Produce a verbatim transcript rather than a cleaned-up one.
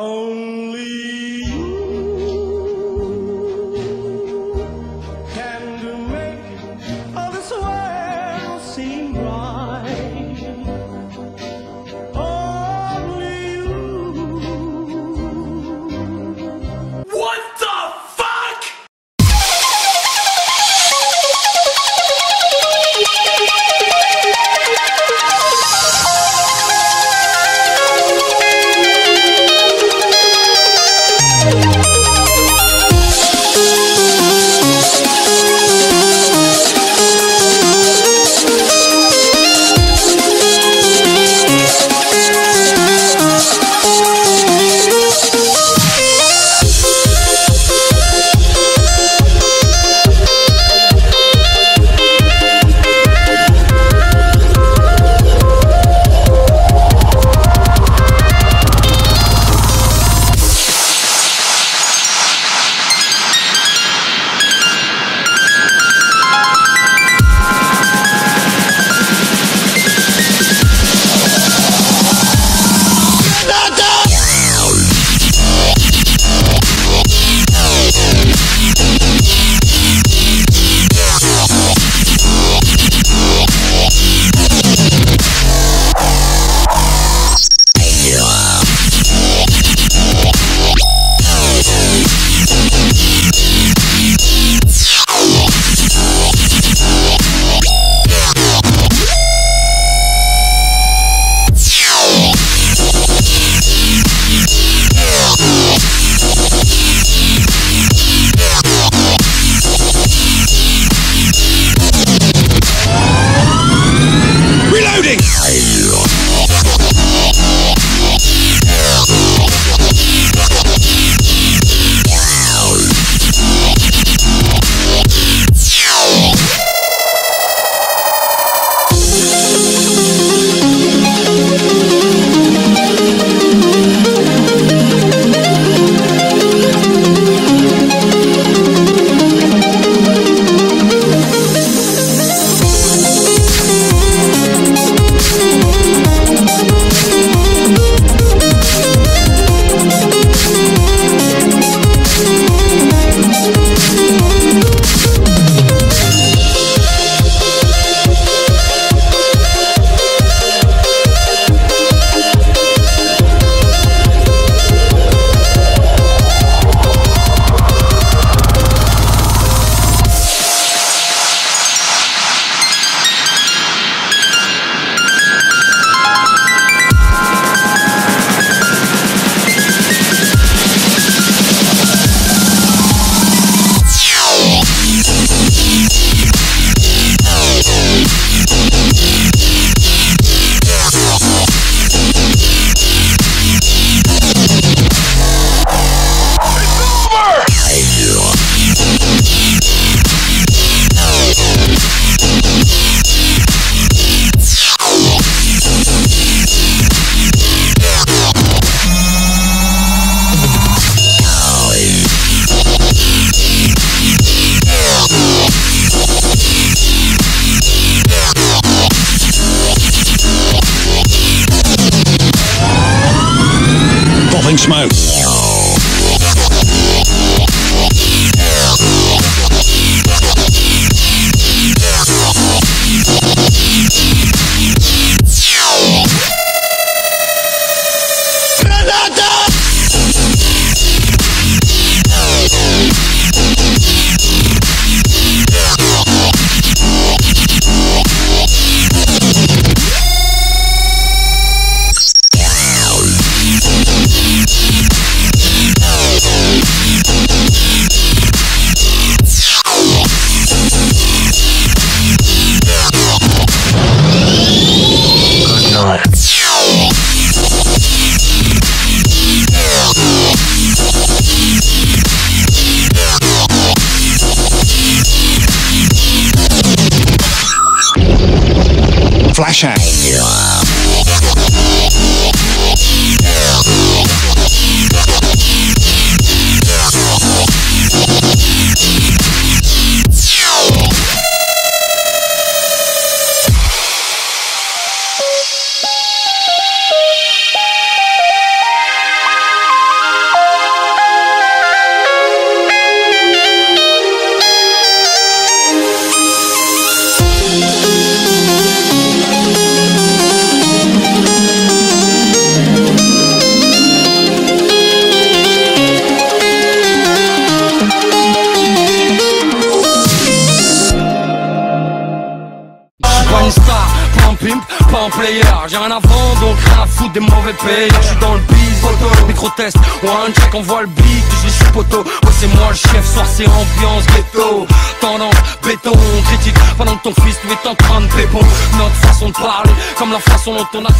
Only you can make all this world seem right. Only you. What the fuck? Smoke. Flashing. pas en player. J'ai rien à vendre donc rien à foutre des mauvais payeurs. Je suis dans le biz, photo, le micro test. One check, on voit le beat, je suis poteau. Ouais c'est moi le chef, soir c'est ambiance ghetto. Tendance, béton, critique pendant que ton fils lui est en train de pépon. Notre façon de parler, comme la façon dont on a